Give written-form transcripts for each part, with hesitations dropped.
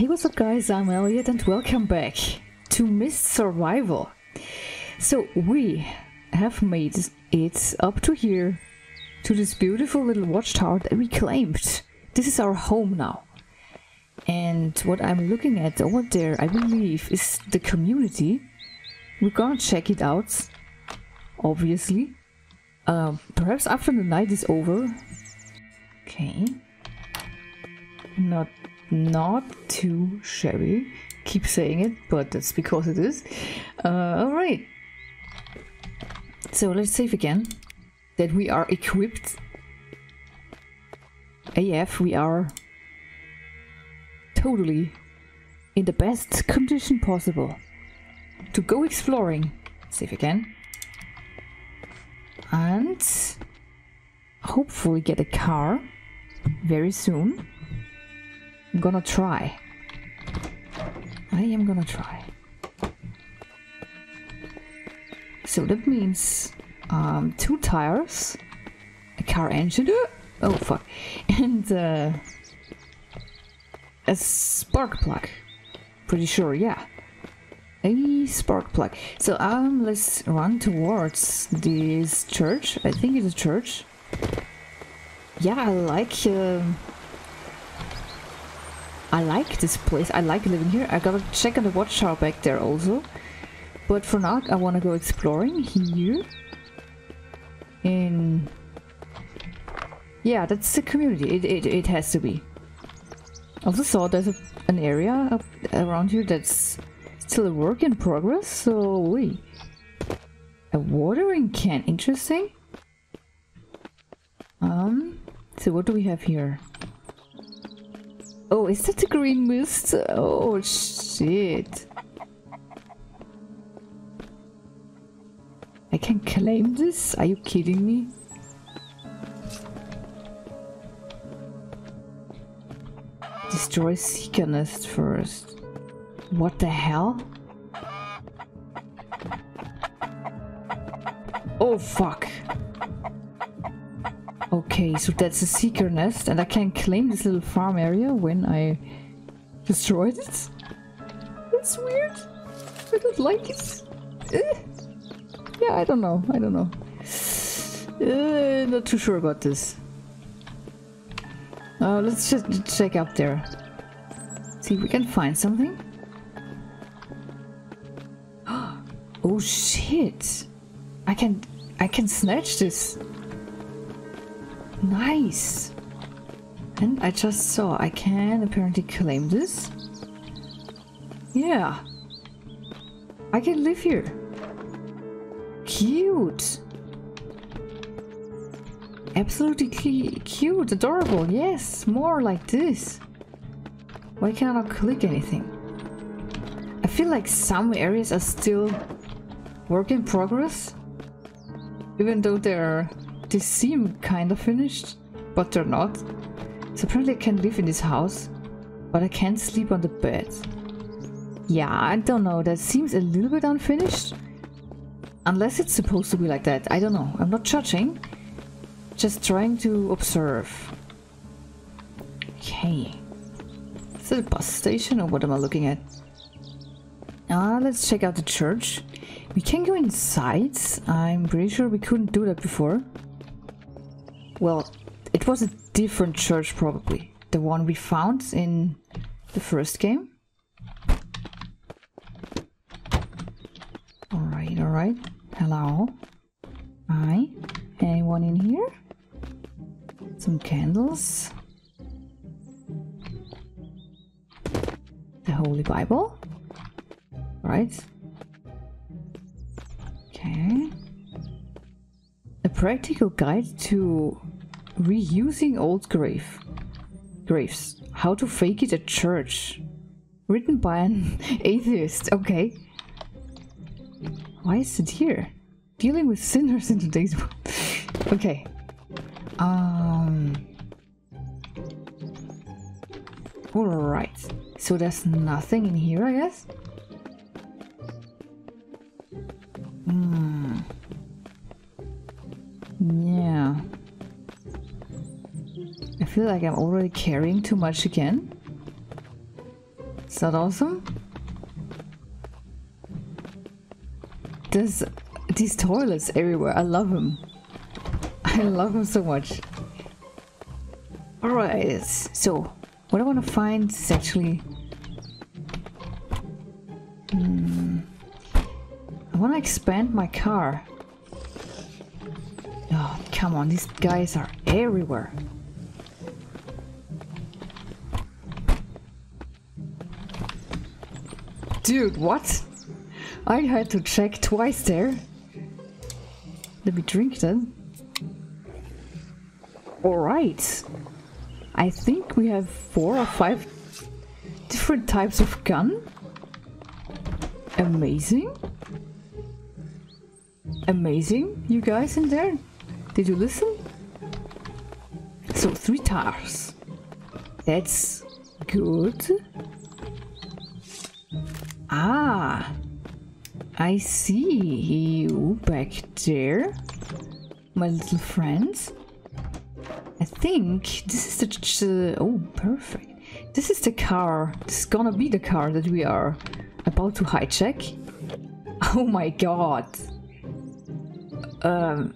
Hey, what's up guys, I'm Elliot and welcome back to Mist Survival. So we have made it up to here, to this beautiful little watchtower that we claimed. This is our home now. And what I'm looking at over there, I believe, is the community. We're gonna check it out, obviously. Perhaps after the night is over. Okay. Not too shabby. Keep saying it, but that's because it is. Alright. So let's save again. That we are equipped. AF, we are totally in the best condition possible to go exploring. Save again. And hopefully get a car very soon. I'm gonna try. I am gonna try. So that means 2 tires, a car engine, oh fuck, and a spark plug. Pretty sure, yeah. A spark plug. So let's run towards this church. I think it's a church. Yeah, I like this place. I like living here. I gotta check on the watchtower back there also. But for now, I wanna go exploring here. Yeah, that's the community. It has to be. I also saw there's an area up around here that's still a work in progress. So wait. A watering can. Interesting. So what do we have here? Oh, is that the green mist? Oh, shit. I can claim this? Are you kidding me? Destroy Seeker Nest first. What the hell? Oh, fuck. Okay, so that's a Seeker Nest and I can claim this little farm area when I destroyed it. That's weird. I don't like it. Yeah, I don't know. Not too sure about this. Let's just check up there. See if we can find something. Oh shit. I can snatch this. Nice! And I just saw I can apparently claim this. Yeah! I can live here! Cute! Absolutely cute, adorable, yes! More like this! Why can't I click anything? I feel like some areas are still work in progress. Even though they seem kind of finished, but they're not. So apparently I can live in this house, but I can't sleep on the bed. Yeah, I don't know, that seems a little bit unfinished. Unless it's supposed to be like that, I don't know. I'm not judging, just trying to observe. Okay. Is that a bus station or what am I looking at? Let's check out the church. We can go inside, I'm pretty sure we couldn't do that before. Well, it was a different church probably. The one we found in the first game. Alright, alright. Hello. Hi. Anyone in here? Some candles. The Holy Bible. Right. Okay. A practical guide to reusing old graves. How to fake it at church. Written by an atheist. Okay. Why is it here? Dealing with sinners in today's world. Okay. Alright. So there's nothing in here, I guess? Yeah. I feel like I'm already carrying too much again. Is that awesome? There's these toilets everywhere. I love them. I love them so much. Alright, so what I want to find is actually... I want to expand my car. Oh, come on, these guys are everywhere. Dude, what? I had to check twice there. Let me drink then. Alright. I think we have 4 or 5 different types of gun. Amazing. Amazing, you guys in there. Did you listen? So 3 tires. That's good. Ah, I see you back there, my little friends. I think this is the... oh, perfect. This is the car. This is gonna be the car that we are about to hijack. Oh my god. I'm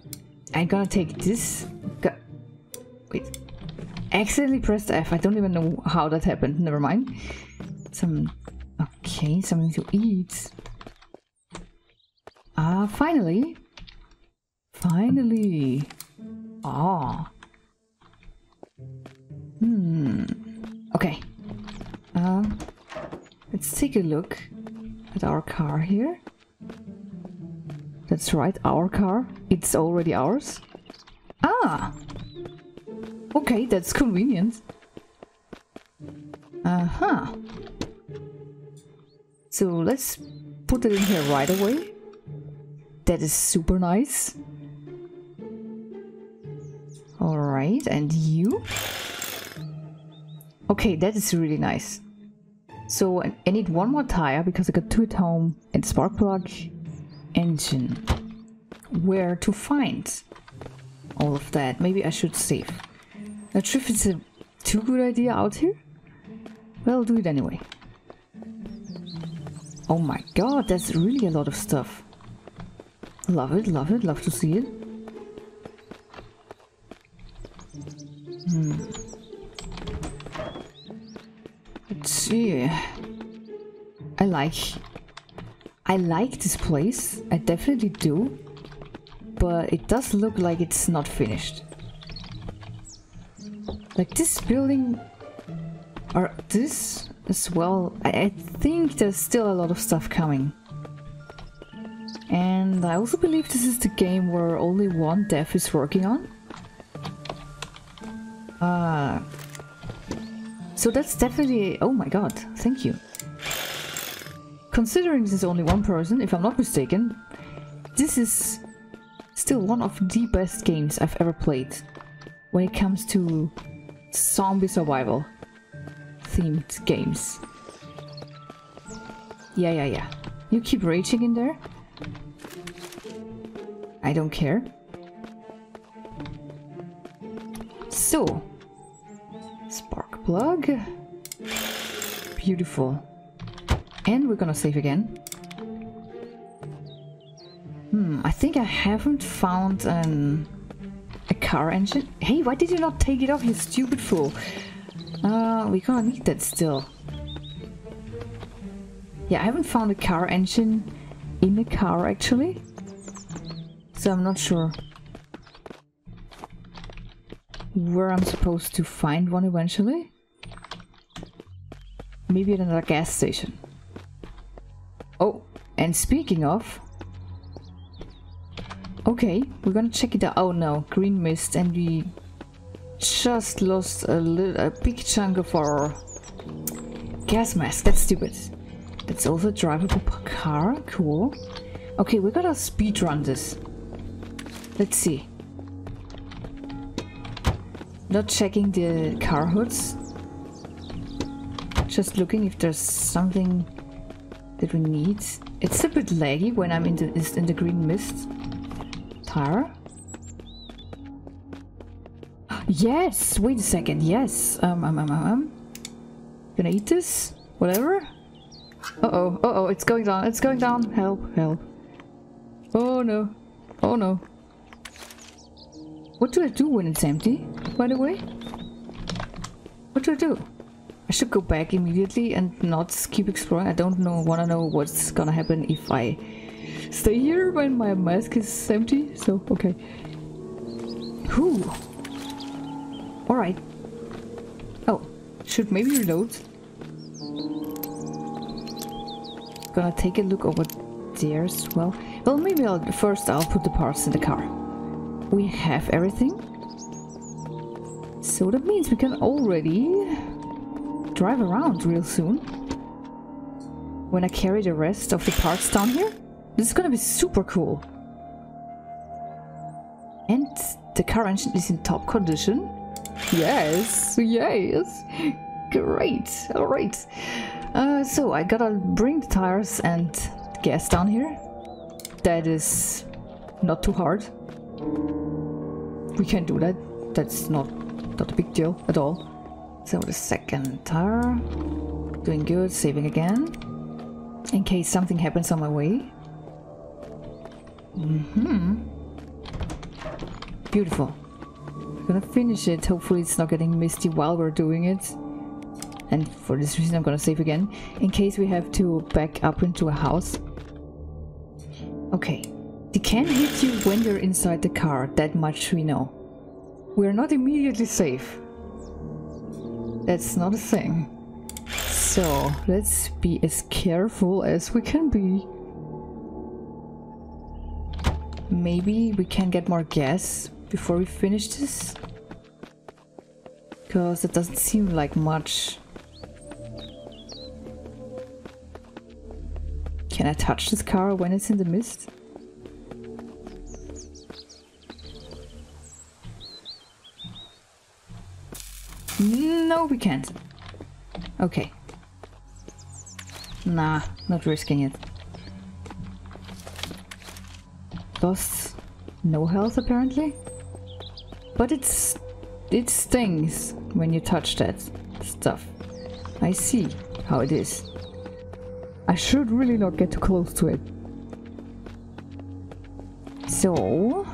gonna take this... Wait. I accidentally pressed F. I don't even know how that happened. Never mind. Some... okay, something to eat. Ah, finally. Finally. Ah. Hmm. Okay. Let's take a look at our car here. That's right, our car. It's already ours. Ah! Okay, that's convenient. Uh-huh. So let's put it in here right away. That is super nice. Alright, and you? Okay, that is really nice. So I need 1 more tire because I got 2 at home, and spark plug, engine. Where to find all of that? Maybe I should save. Not sure if it's a too good idea out here. Well, I'll do it anyway. Oh my god, that's really a lot of stuff. Love it, love it, love to see it. Let's see. I like this place. I definitely do. But it does look like it's not finished. Like this building... or this... as well. I think there's still a lot of stuff coming. And I also believe this is the game where only one dev is working on. So that's definitely... oh my god, thank you. Considering this is only one person, if I'm not mistaken, this is still one of the best games I've ever played when it comes to zombie survival themed games. Yeah, yeah, yeah. You keep raging in there. I don't care. So, spark plug. Beautiful. And we're gonna save again. I think I haven't found a car engine. Hey, why did you not take it off, you stupid fool? We're gonna need that still. Yeah, I haven't found a car engine in the car actually. So I'm not sure where I'm supposed to find one eventually. Maybe at another gas station. Oh, and speaking of... okay, we're gonna check it out. Oh no, green mist, and we... just lost a big chunk of our gas mask. That's stupid. That's also a drivable car. Cool. Okay, we gotta speed run this. Let's see. Not checking the car hoods. Just looking if there's something that we need. It's a bit laggy when I'm in the green mist tire. Yes! Wait a second, yes! Gonna eat this? Whatever? Uh-oh, uh-oh, it's going down, it's going down. Help, help. Oh no, oh no. What do I do when it's empty, by the way? What do I do? I should go back immediately and not keep exploring. I don't know, wanna know what's gonna happen if I stay here when my mask is empty, so okay. Whew. Alright. Oh, should maybe reload. Gonna take a look over there as well. Well, maybe I'll put the parts in the car. We have everything. So that means we can already drive around real soon. When I carry the rest of the parts down here. This is gonna be super cool. And the car engine is in top condition. Yes, yes. Great, alright. So I gotta bring the tires and gas down here. That is not too hard. We can do that. That's not a big deal at all. So the second tire. Doing good, saving again. In case something happens on my way. Beautiful. I'm gonna finish it. Hopefully it's not getting misty while we're doing it. And for this reason I'm gonna save again, in case we have to back up into a house. Okay. They can hit you when you're inside the car, that much we know. We're not immediately safe. That's not a thing. So, let's be as careful as we can be. Maybe we can get more gas before we finish this? Because it doesn't seem like much. Can I touch this car when it's in the mist? No, we can't. Okay. Nah, not risking it. Lost no health apparently. But it stings when you touch that stuff. I see how it is. I should really not get too close to it. So...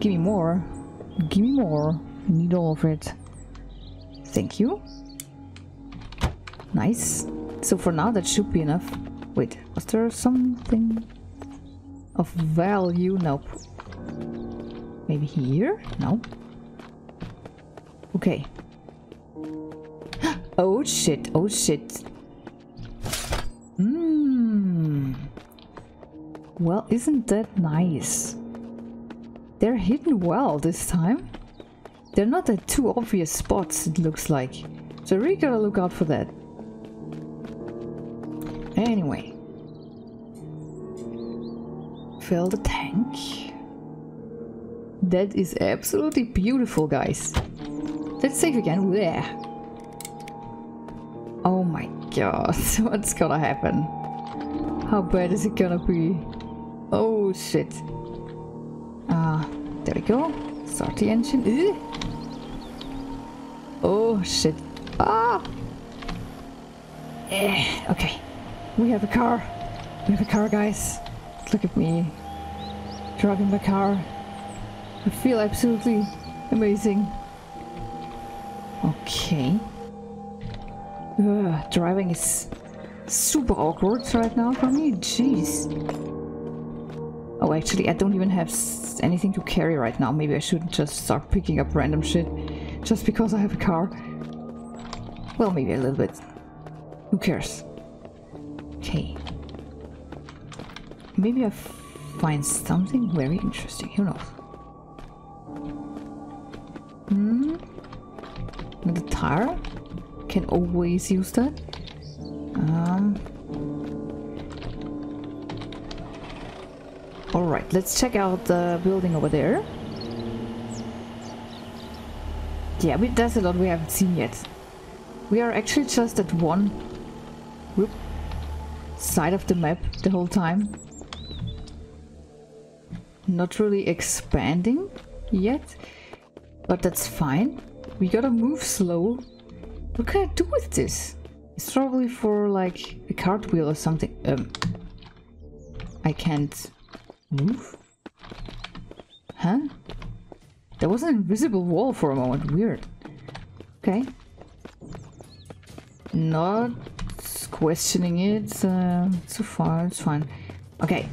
give me more. Give me more. I need all of it. Thank you. Nice. So for now that should be enough. Wait, was there something of value? Nope. Maybe here? No. Okay. Oh shit, oh shit. Well, isn't that nice? They're hidden well this time. They're not at too obvious spots, it looks like. So really gotta look out for that. Anyway. Fill the tank. That is absolutely beautiful, guys. Let's save again. Yeah. Oh my god, what's gonna happen? How bad is it gonna be? Oh shit. There we go. Start the engine. Ugh. Oh shit. Ah. Okay. We have a car. We have a car, guys. Look at me. Driving my car. I feel absolutely amazing. Okay. Driving is super awkward right now for me. Jeez. Oh, actually, I don't even have anything to carry right now. Maybe I shouldn't just start picking up random shit just because I have a car. Well, maybe a little bit. Who cares? Okay. Maybe I find something very interesting. Who knows? The tire? Can always use that. Alright, let's check out the building over there. Yeah, there's a lot we haven't seen yet. We are actually just at one side of the map the whole time. Not really expanding yet, but that's fine. We gotta move slow What can I do with this? It's probably for like a cartwheel or something. I can't move? Huh? There was an invisible wall for a moment. Weird. Okay. Not questioning it so far. It's fine. Okay.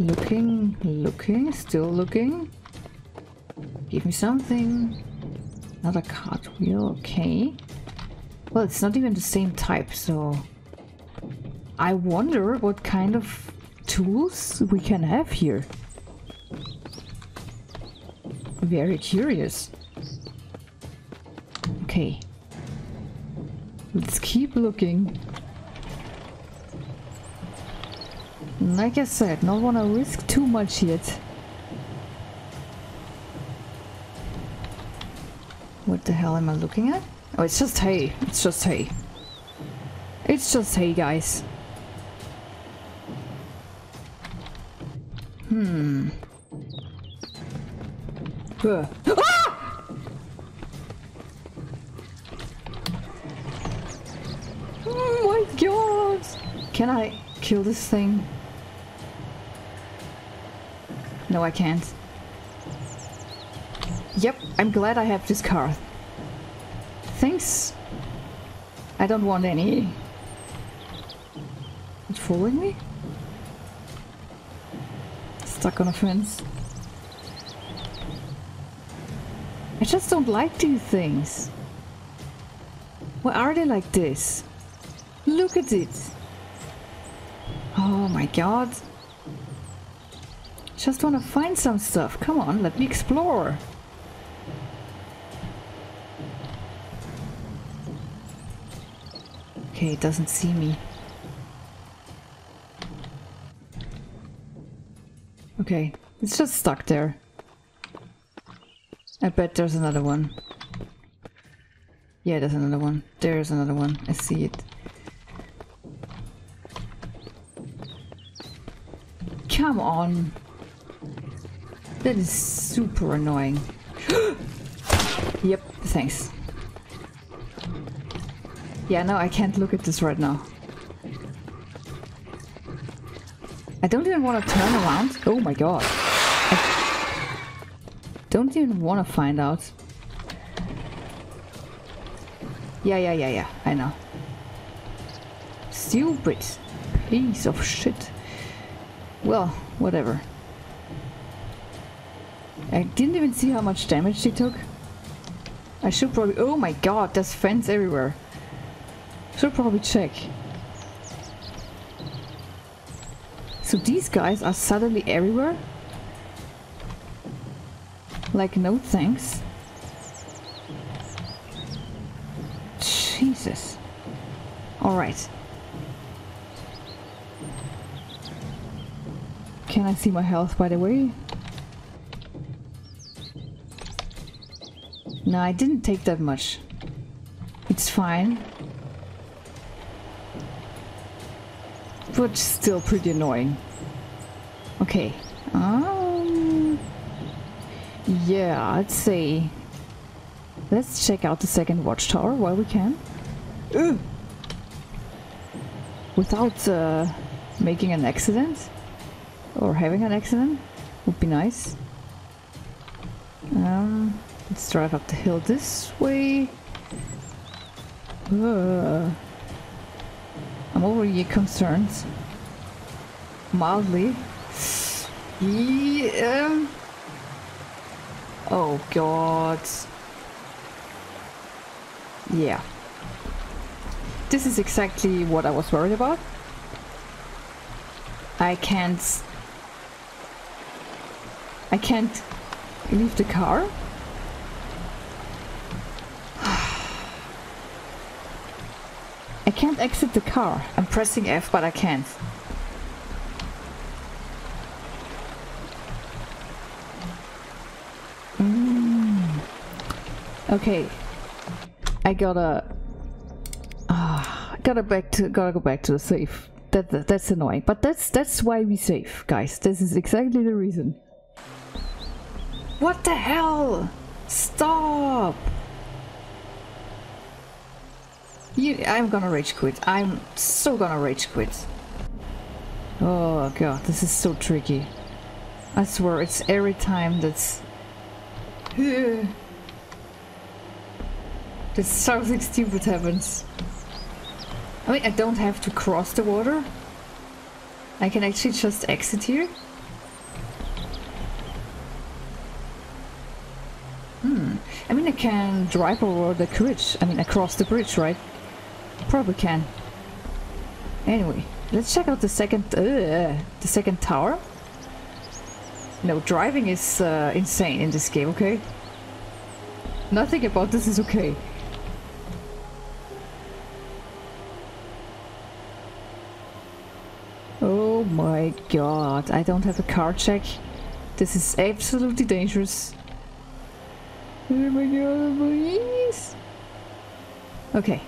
Looking, still looking. Give me something. Another cartwheel, okay. Well, it's not even the same type, so... I wonder what kind of tools we can have here. Very curious. Okay. Let's keep looking. Like I said, not wanna risk too much yet. What the hell am I looking at? Oh, it's just hay. It's just hay. It's just hay, guys. Ah! Oh my god! Can I kill this thing? No, I can't. Yep, I'm glad I have this car. Thanks. I don't want any. It's following me? Stuck on a fence. I just don't like these things. Why are they like this? Look at it. Oh my god. Just want to find some stuff. Come on, let me explore. Okay, it doesn't see me. Okay, it's just stuck there. I bet there's another one. Yeah, there's another one. There's another one. I see it. Come on. That is super annoying. Yep, thanks. Yeah, no, I can't look at this right now. I don't even want to turn around. Oh my god. I don't even want to find out. Yeah, I know. Stupid piece of shit. Well, whatever. I didn't even see how much damage they took. I should probably... Oh my god, there's fence everywhere. Should probably check. So these guys are suddenly everywhere? Like, no thanks. Jesus. Alright. Can I see my health, by the way? No, I didn't take that much. It's fine. But still pretty annoying. Okay. Yeah, I'd say... Let's check out the second watchtower while we can. Ugh. Without making an accident. Or having an accident. Would be nice. Let's drive up the hill this way. I'm already concerned. Mildly. Yeah. Oh god. Yeah. This is exactly what I was worried about. I can't leave the car. I can't exit the car. I'm pressing F, but I can't. Okay, I gotta go back to the safe. That's annoying, but that's why we save, guys. This is exactly the reason. What the hell? Stop! I'm gonna rage quit. I'm so gonna rage quit. Oh god, this is so tricky. I swear, it's every time that's... That's something stupid happens. I mean, I don't have to cross the water. I can actually just exit here. I mean, I can drive over the bridge. I mean, across the bridge, right? Probably can. Anyway, let's check out the second tower. No, driving is insane in this game, okay? Nothing about this is okay. Oh my god, I don't have a car check. This is absolutely dangerous. Oh my god, please! Okay,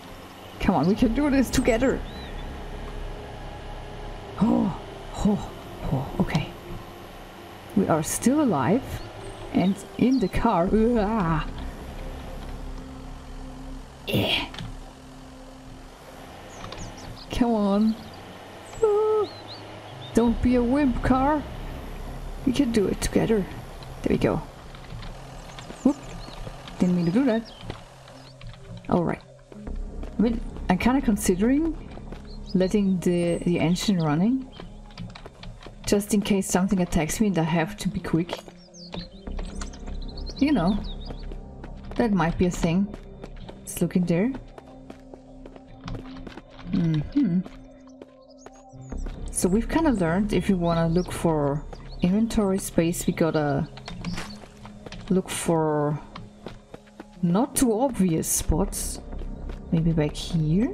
come on, we can do this together! Oh, oh, oh, okay. We are still alive and in the car. Yeah. Come on. Don't be a wimp, car. We can do it together. There we go. Whoop. Didn't mean to do that. Alright. I mean, I'm kind of considering letting the engine running. Just in case something attacks me and I have to be quick. You know. That might be a thing. Let's look in there. So we've kind of learned if you want to look for inventory space, we gotta look for not too obvious spots. Maybe back here?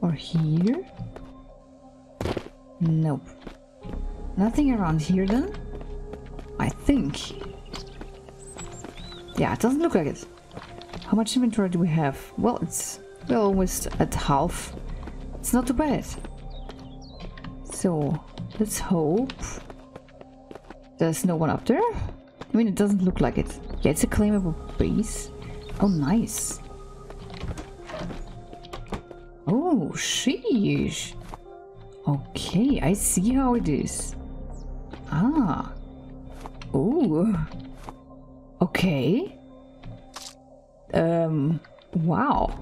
Or here? Nope. Nothing around here then? I think. Yeah, it doesn't look like it. How much inventory do we have? Well, we're almost at half. It's not too bad. So, let's hope there's no one up there. I mean, it doesn't look like it. Yeah, it's a claimable base. Oh, nice. Oh, sheesh. Okay, I see how it is. Ah. Ooh. Okay. Wow.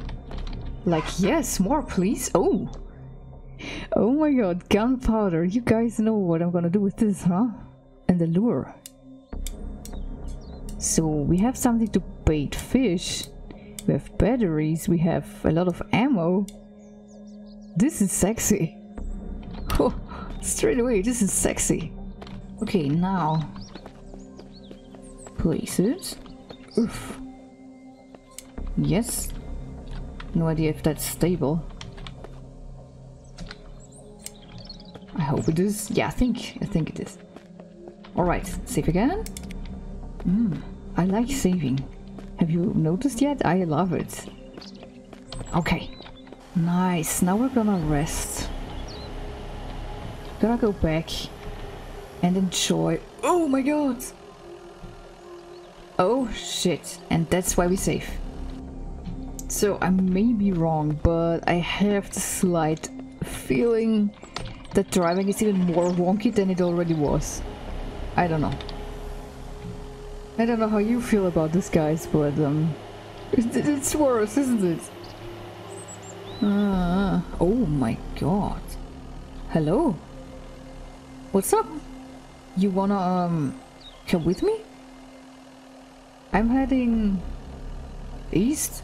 Like, yes, more please. Oh. Oh my god, gunpowder. You guys know what I'm gonna do with this, huh? And the lure. So, we have something to bait fish. We have batteries. We have a lot of ammo. This is sexy. Oh, straight away, this is sexy. Okay, now place it. Oof. Yes. No idea if that's stable. I hope it is. Yeah, I think it is. Alright, save again. I like saving. Have you noticed yet? I love it. Okay. Nice. Now we're gonna rest. Gonna go back and enjoy. Oh my god! Oh shit, and that's why we save. So I may be wrong, but I have the slight feeling that driving is even more wonky than it already was. I don't know. I don't know how you feel about this, guys, but it's worse, isn't it? Oh my god. Hello? What's up? You wanna come with me? I'm heading east,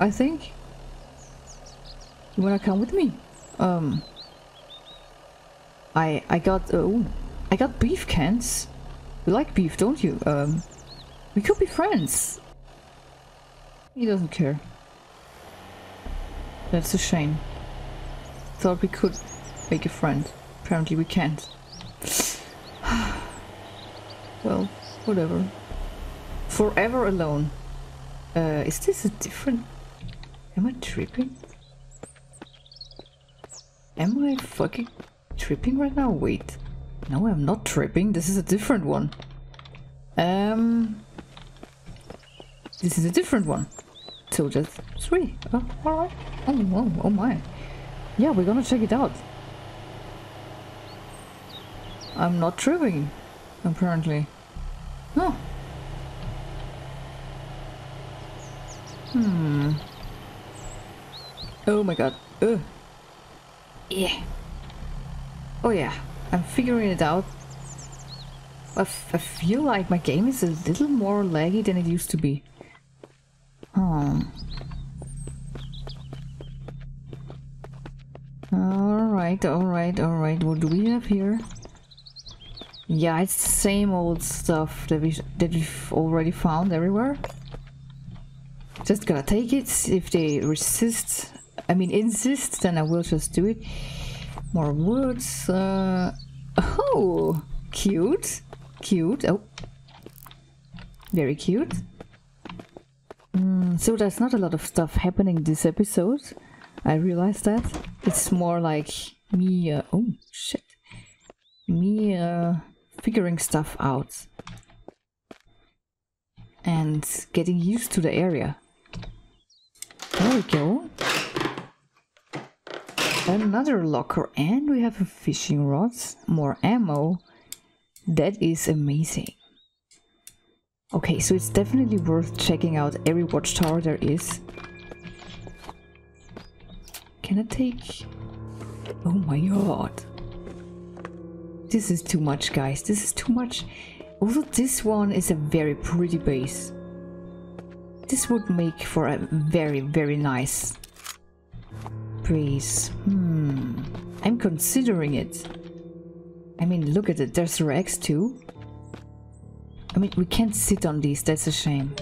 I think. You wanna come with me? I got beef cans. You like beef, don't you? We could be friends. He doesn't care. That's a shame. Thought we could make a friend. Apparently we can't. Well, whatever. Forever alone. Is this a different... Am I tripping? Am I fucking tripping right now? Wait. No, I'm not tripping. This is a different one. This is a different one. still just three. Oh, all right. Oh my. Yeah, we're gonna check it out. I'm not tripping, apparently. No. Hmm. Oh my god. Ugh. Yeah. Oh yeah. I'm figuring it out. I feel like my game is a little more laggy than it used to be. Alright. What do we have here? Yeah, it's the same old stuff that we've already found everywhere. Just gotta take it. If they resist, I mean insist, then I will just do it. More woods. Oh, cute. Cute. Oh, very cute. So there's not a lot of stuff happening this episode. I realized that. It's more like me. Oh shit. Me figuring stuff out and getting used to the area. There we go. Another locker, and we have a fishing rod. More ammo. That is amazing. Okay, so it's definitely worth checking out every watchtower there is. Can I take... Oh my god. This is too much, guys. This is too much. Also, this one is a very pretty base. This would make for a very, very nice base. Hmm. I'm considering it. I mean, look at it, there's rags too. I mean, we can't sit on these, that's a shame.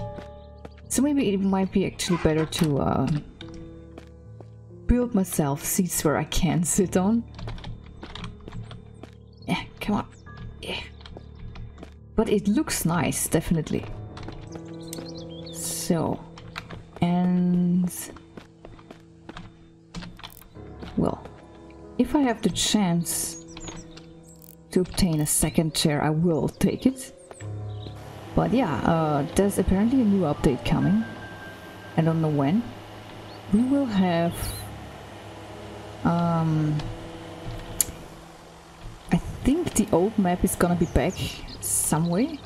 So maybe it might be actually better to build myself seats where I can sit on. Yeah, come on. Yeah. But it looks nice, definitely. So, and... Well, if I have the chance to obtain a second chair, I will take it. But yeah, there's apparently a new update coming. I don't know when. We will have... I think the old map is gonna be back some way.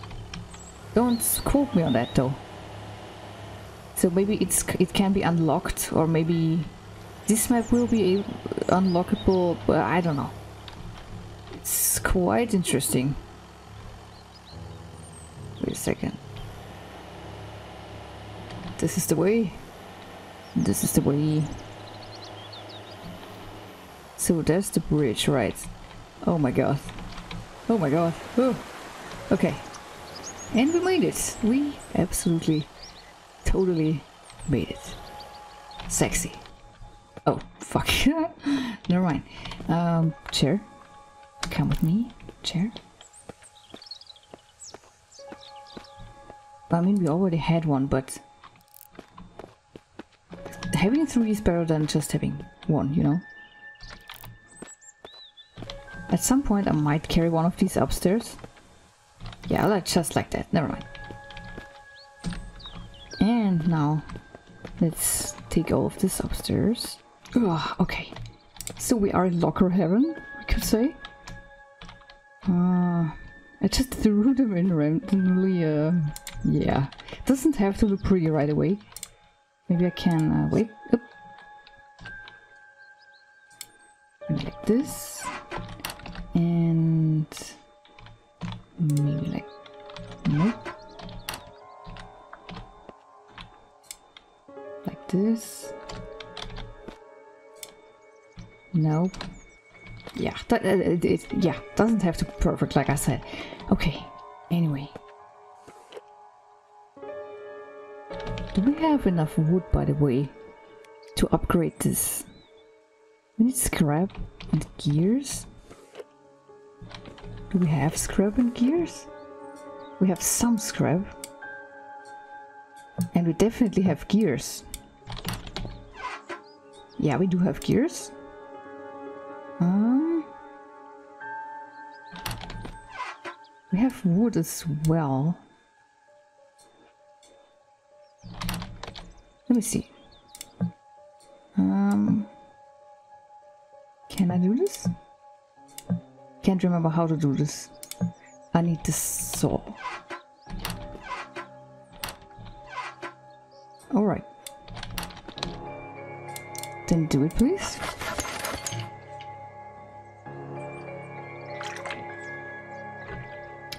Don't quote me on that though. So maybe it can be unlocked, or maybe this map will be unlockable, but I don't know. It's quite interesting. Wait a second. This is the way. This is the way. So there's the bridge, right? Oh my god. Oh my god. Oh. Okay. And we made it. We absolutely, totally made it. Sexy. Oh, fuck. Never mind. Chair. Come with me, chair. I mean, we already had one, but having three is better than just having one, you know? At some point I might carry one of these upstairs. Yeah, like just like that, never mind. And now, let's take all of this upstairs. Ugh, okay, so we are in locker heaven, we could say. I just threw them in randomly. Yeah, doesn't have to look pretty right away. Maybe I can wait up. Maybe like this, and maybe like nope. Like this. Nope. Yeah, yeah, doesn't have to be perfect, like I said. Okay, anyway. Do we have enough wood, by the way, to upgrade this? We need scrap and gears. Do we have scrap and gears? We have some scrap. And we definitely have gears. Yeah, we do have gears. We have wood as well. Let me see. Can I do this? Can't remember how to do this. I need the saw. Alright. Then do it, please.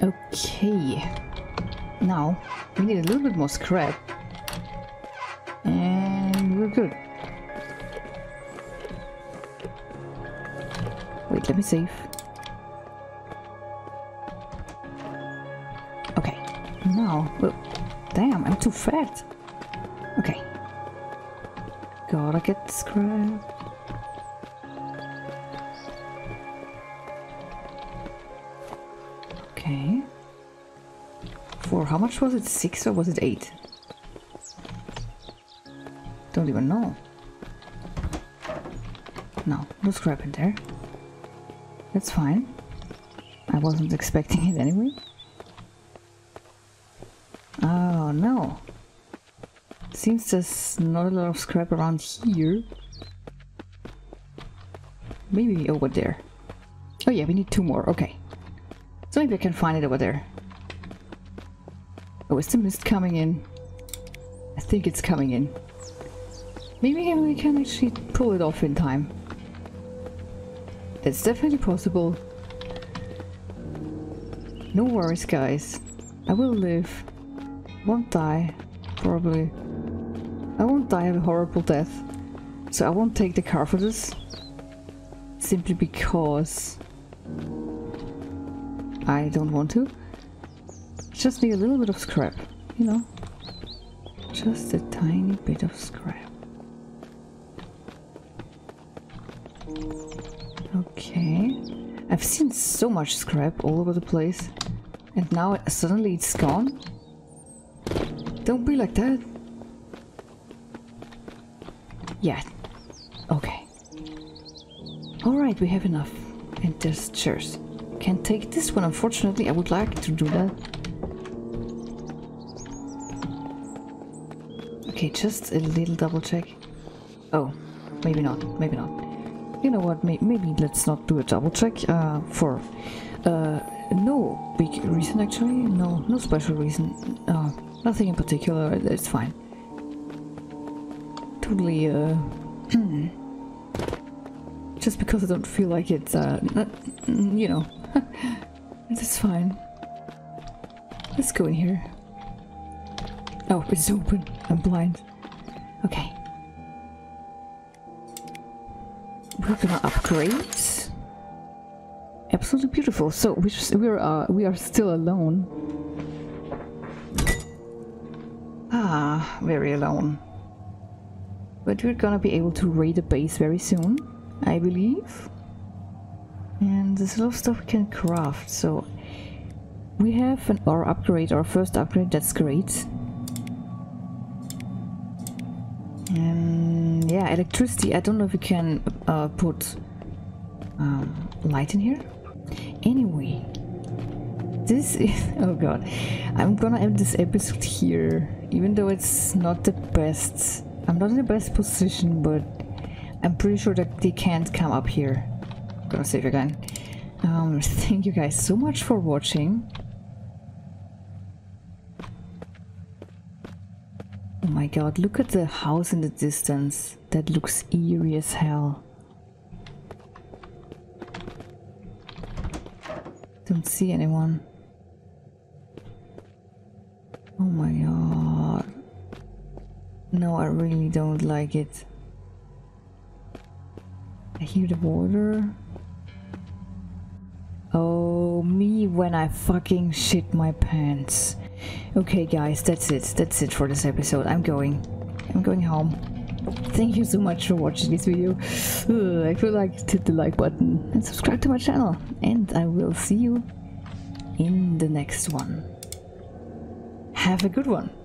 Okay. Now, we need a little bit more scrap. And we're good. Wait, let me save. Okay. Now, well, damn, I'm too fat. Okay. Gotta get the scrap. Okay. For how much was it? 6 or was it 8? Don't even know. No, no scrap in there. That's fine. I wasn't expecting it anyway. Oh no. Seems there's not a lot of scrap around here. Maybe over there. Oh yeah, we need 2 more. Okay. So maybe I can find it over there. Oh, is the mist coming in? I think it's coming in. Maybe we can actually pull it off in time. That's definitely possible. No worries, guys. I will live. Won't die, probably. I won't die a horrible death. So I won't take the car for this. Simply because I don't want to. Just need a little bit of scrap, you know. Just a tiny bit of scrap. Okay, I've seen so much scrap all over the place, and now suddenly it's gone. Don't be like that. Yeah, okay. Alright, we have enough. And there's chairs. Can't take this one, unfortunately. I would like to do that. Okay, just a little double check. Oh, maybe not, maybe not. You know what, maybe let's not do a double check for no big reason, actually. No special reason. Nothing in particular, it's fine. Totally, just because I don't feel like it, you know. It's fine. Let's go in here. Oh, it's open. I'm blind. Okay. We're gonna upgrade. Absolutely beautiful. So we are still alone. Ah, very alone. But we're gonna be able to raid a base very soon, I believe. And there's a lot of stuff we can craft. So we have our upgrade, our first upgrade. That's great. Yeah, electricity. I don't know if we can put light in here. Anyway, this is... Oh god. I'm gonna end this episode here. Even though it's not the best... I'm not in the best position, but I'm pretty sure that they can't come up here. I'm gonna save again. Thank you guys so much for watching. Oh my god, look at the house in the distance. That looks eerie as hell. Don't see anyone. Oh my god. No, I really don't like it. I hear the water. Oh, me when I fucking shit my pants. Okay guys, that's it for this episode. I'm going home. Thank you so much for watching this video. If you like, hit the like button and subscribe to my channel, and I will see you in the next one. Have a good one.